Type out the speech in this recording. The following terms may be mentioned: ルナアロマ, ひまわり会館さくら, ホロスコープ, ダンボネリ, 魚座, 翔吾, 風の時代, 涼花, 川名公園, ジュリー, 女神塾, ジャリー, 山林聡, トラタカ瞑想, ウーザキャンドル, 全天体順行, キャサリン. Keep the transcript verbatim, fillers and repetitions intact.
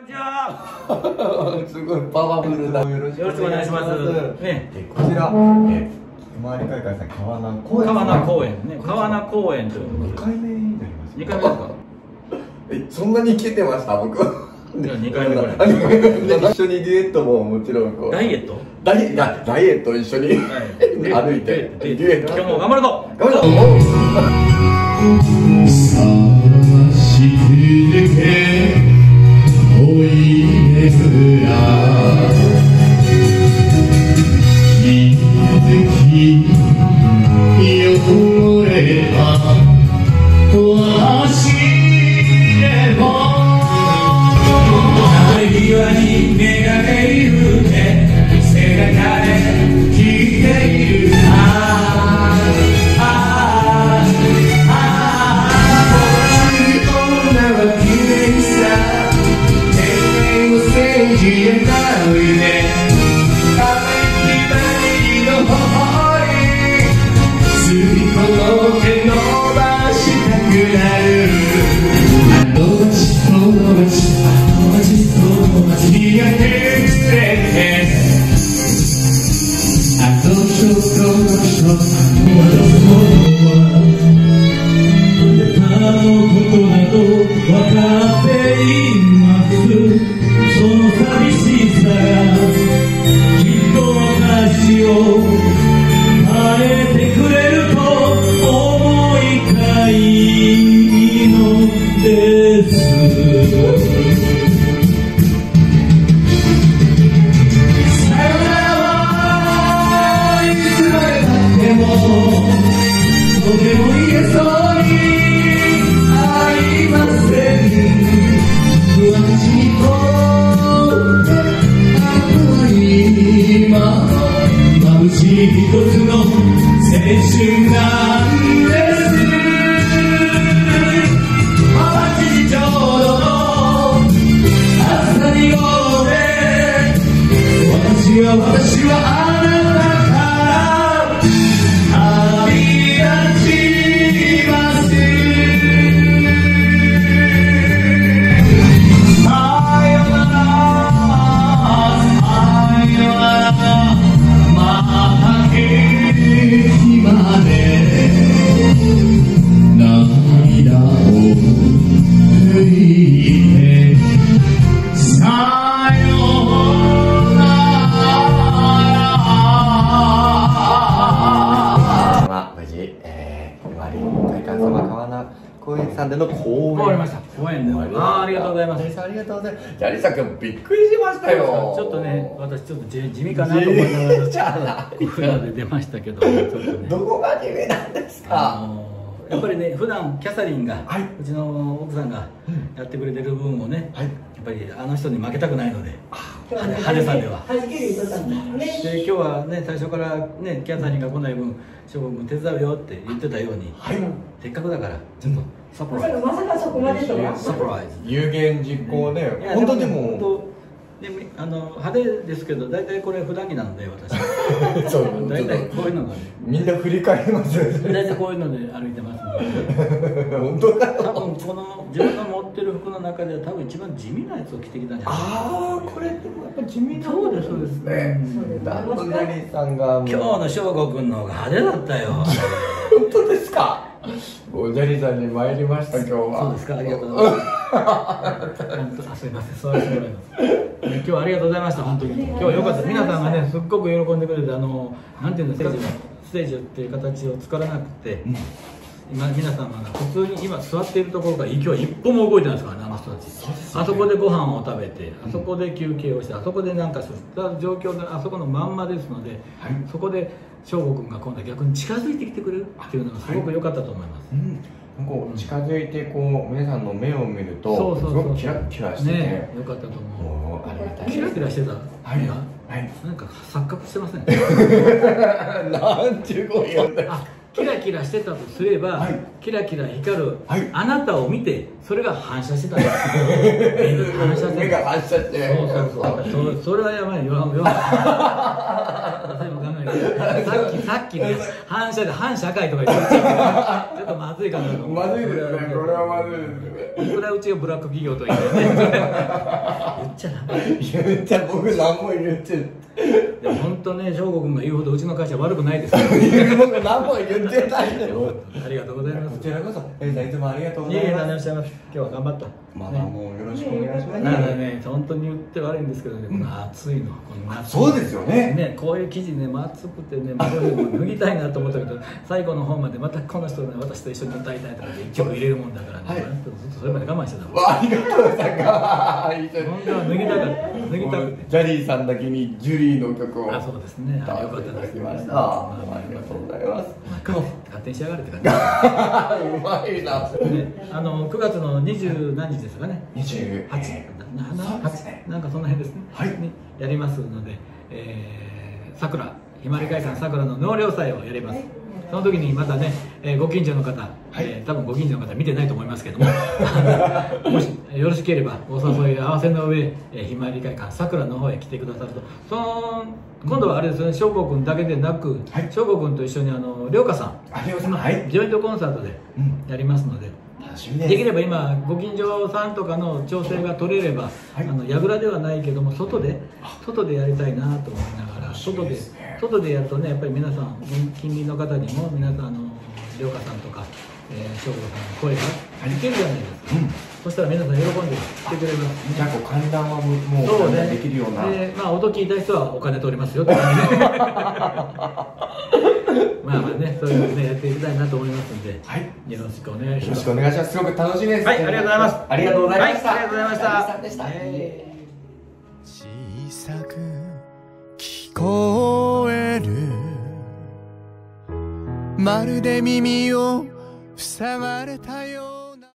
こんにちは。すごいパワフルだ。よろしくお願いします。ね、こちら、え、周り会館さん、川名公園。川名公園ね、川名公園という。二回目になります。二回目ですか。え、そんなに来てました、僕。二回目ぐらい。一緒にデュエットももちろんこう。ダイエット。ダイエット一緒に歩いて。デュエット。今日も頑張るぞ。頑張るぞ。じゃあ、リサ君びっくりしましたよ。ちょっとね、私ちょっと地味かなと思いながら。じゃあ、フラで出ましたけど、どこが地味なんですか。やっぱりね、普段キャサリンが、うちの奥さんがやってくれてる分をね。やっぱりあの人に負けたくないので、派手さでは。で、今日はね、最初からね、キャサリンが来ない分、翔吾君手伝うよって言ってたように。せっかくだから、ちょっと。まさかそこまでとはサプライズ、有言実行ね。本当でも派手ですけど、大体これ普段着なんで、私大体こういうのがみんな振り返りますよね。大体こういうので歩いてますので、本当だ。多分この自分が持ってる服の中では多分一番地味なやつを着てきたんじゃないですか。ああ、これってやっぱ地味な。そうです、そうですね。ダンボネリさんが今日の翔吾君の方が派手だったよ。本当ですか。おじゃりさんに参りました、今日は。そうですか、ありがとうございます。すみません、そうですね。今日はありがとうございました、本当に。今日は良かった、皆さんがね、すっごく喜んでくれて、あの、なんていうんですか、ステージっていう形を作らなくて。今、皆様が普通に今座っているところから、今日は一歩も動いてないですからね、あの人たち。あそこでご飯を食べて、あそこで休憩をして、あそこでなんかした状況で、あそこのまんまですので、そこで。翔吾君が今度は逆に近づいてきてくれるっていうのがすごく良かったと思います。こう近づいてこう皆さんの目を見るとすごくキラキラしてね、良かったと思う。キラキラしてた。はいはい。なんか錯覚してません。なんちゅうこいよ。キラキラしてたとすれば、キラキラ光るあなたを見て、それが反射してたんです。反射して。目が反射して。そうそうそう。それはやばいよ。さっきさっきね、反射で反社会とか言ってちょっとまずいかなと思って。まずいですね、これはまずいですね。それはうちがブラック企業と言ってね。ちゃダメ。言った僕何も言ってる。でも本当ね、翔吾君が言うほどうちの会社悪くないですよ。僕何も言ってないんだよ。ありがとうございます。こちらこそ、えいつもありがとうございます。いえいえ、何をおっしゃいます。今日は頑張った。まだもうよろしくお願いします。なんかね、本当に言って悪いんですけどね、この暑いの、この暑い。そうですよね。ね、こういう記事ね、暑くてね、脱ぎたいなと思ったけど、最後の方までまたこの人ね、私と一緒に歌いたいとかで一曲入れるもんだからね、ずっとそれまで我慢してた。ありがとうございます。本当は脱ぎたかった、脱ぎたくて。ジャリーさんだけにジュリーの曲を。あ、そうですね。よかったです。ありがとうございます。勝手に仕上がるって感じ。うまいな。あの九月の二十何日ですかね。二十八、七、なんかその辺ですね。はい。やりますので、さくらひまり会館さくらの納涼祭をやります。その時にまたね、えー、ご近所の方、はい、えー、多分ご近所の方見てないと思いますけども、もしよろしければお誘い合わせの上、えー、ひまわり会館さくらの方へ来てくださると、その今度はあれですね、翔子君だけでなく、はい、翔子君と一緒にあの涼花さん、はい、ジョイントコンサートでやりますので。うん、できれば今ご近所さんとかの調整が取れれば、あの櫓ではないけども外で外でやりたいなと思いながら、外で外でやるとね、やっぱり皆さん近隣の方にも皆さんあの涼花さんとか翔吾さんの声がいけるじゃないですか。そしたら皆さん喜んで来てくれます。じゃあ観覧はもうそうねできるような。でまあ音聞いた人はお金取りますよって感じで。まあまあね、そういうのねやっていきたいなと思いますんで、はい、よろしくお願いします。よろしくお願いします。すごく楽しみです。はい、ありがとうございます。ありがとうございました。ありがとうございました。ありがとうございました。小さく聞こえる。まるで耳を塞がれたよ。